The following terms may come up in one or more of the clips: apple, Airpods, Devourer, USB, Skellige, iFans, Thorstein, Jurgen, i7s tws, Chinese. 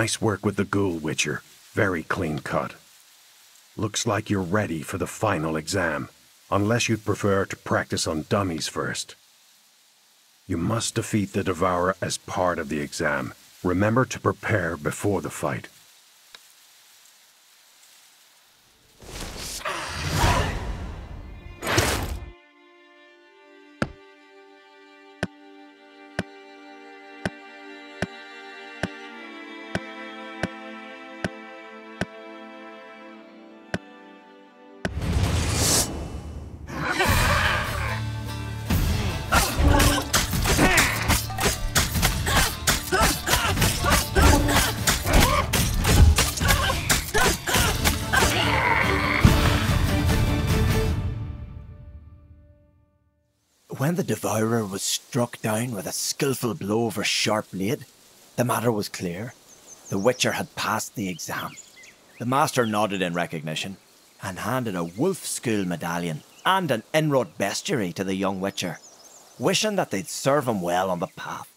Nice work with the ghoul, Witcher. Very clean cut. Looks like you're ready for the final exam, unless you'd prefer to practice on dummies first. You must defeat the Devourer as part of the exam. Remember to prepare before the fight. When the Devourer was struck down with a skillful blow of her sharp blade, the matter was clear. The Witcher had passed the exam. The Master nodded in recognition and handed a Wolf School medallion and an inwrought bestiary to the young Witcher, wishing that they'd serve him well on the path.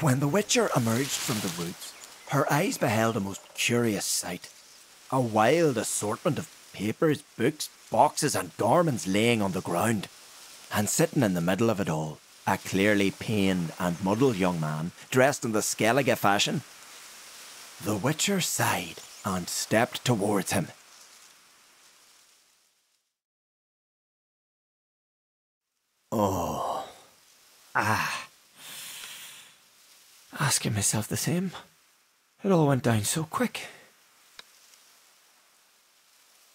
When the Witcher emerged from the woods, her eyes beheld a most curious sight. A wild assortment of papers, books, boxes and garments laying on the ground. And sitting in the middle of it all, a clearly pained and muddled young man dressed in the Skellige fashion. The Witcher sighed and stepped towards him. Oh. Ah. Asking myself the same. It all went down so quick.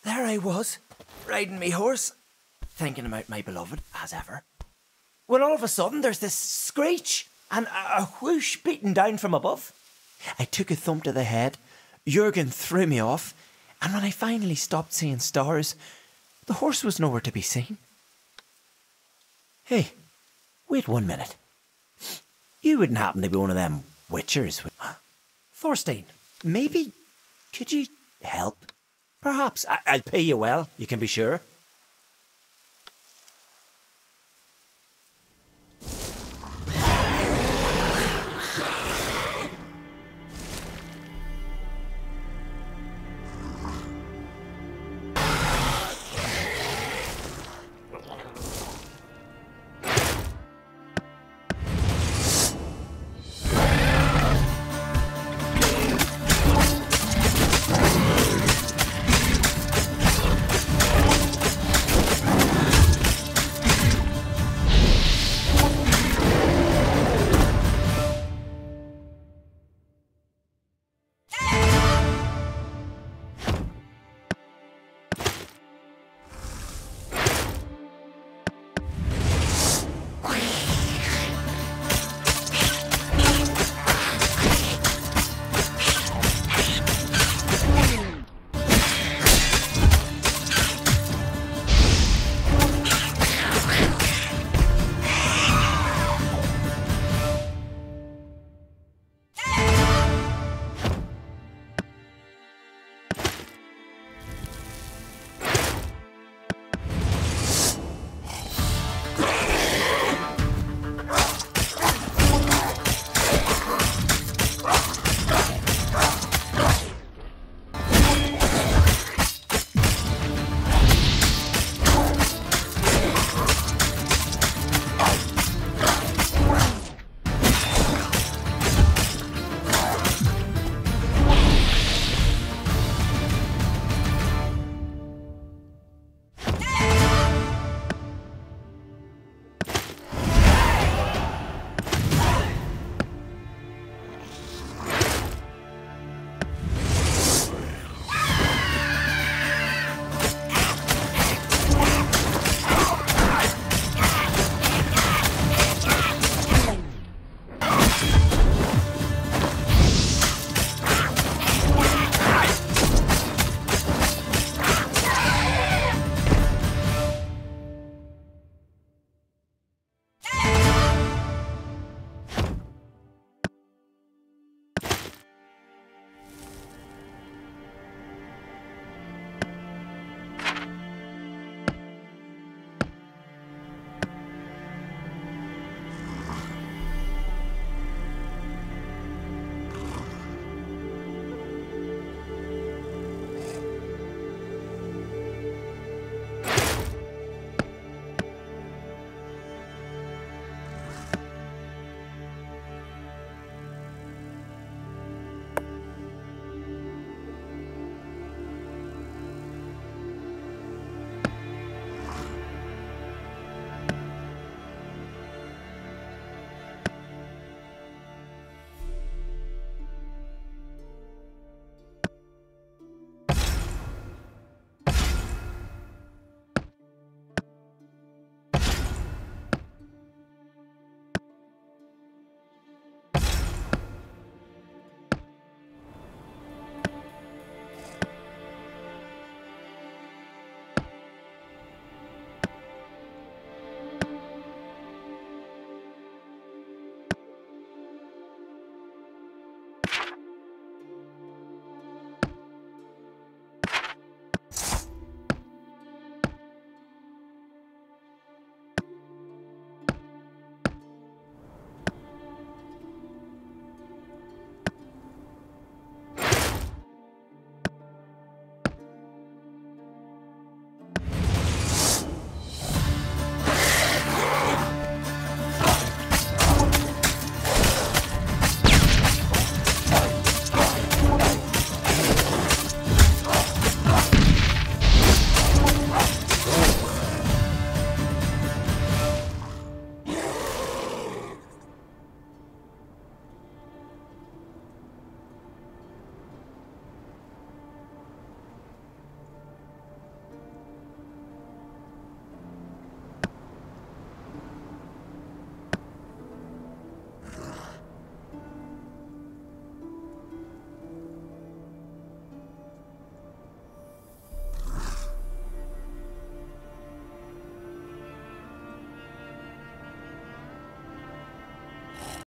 There I was, riding me horse, thinking about my beloved as ever, when all of a sudden there's this screech and a whoosh beating down from above. I took a thump to the head, Jurgen threw me off, and when I finally stopped seeing stars, the horse was nowhere to be seen. Hey, wait 1 minute. You wouldn't happen to be one of them witchers, would you? Thorstein, maybe could you help? Perhaps. I'll pay you well, you can be sure.